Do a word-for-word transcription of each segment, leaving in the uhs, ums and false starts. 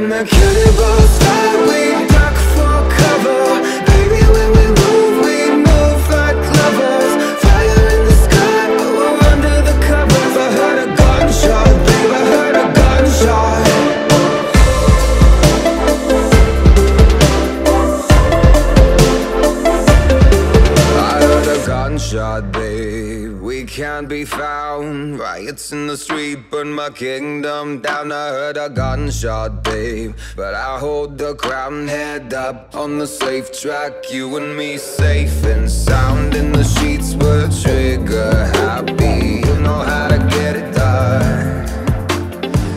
When the cannibals die, we duck for cover. Baby, when we move, we move like lovers. Fire in the sky, but we're under the covers. I heard a gunshot, babe, I heard a gunshot. I heard a gunshot, babe. We can't be found. Riots in the street, burn my kingdom down. I heard a gunshot, babe, but I hold the crown. Head up on the safe track, you and me safe and sound. In the sheets, we're trigger happy. You know how to get it done.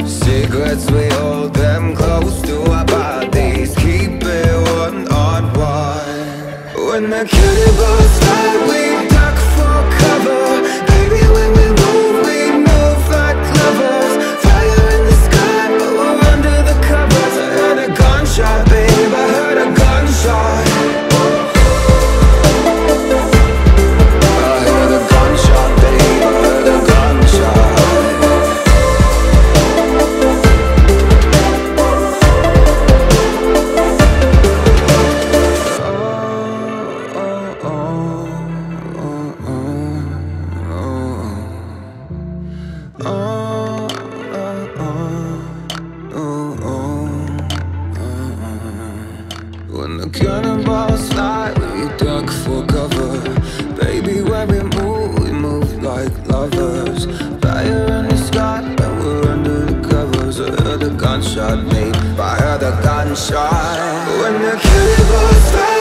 Secrets, we hold them close to our bodies. Keep it one on one. When the cannibals die, we duck for cover. Baby, when we move, we move like lovers. Fire in the sky, but we're under the covers. I heard a gunshot, babe, I heard a gunshot. I heard a gunshot, babe, I heard a gunshot. Oh, oh, oh. When the cannonballs fly, we duck for cover. Baby, when we move, we move like lovers. Fire in the sky, but we're under the covers. I heard a gunshot, babe, I heard a gunshot. When the cannonballs fly.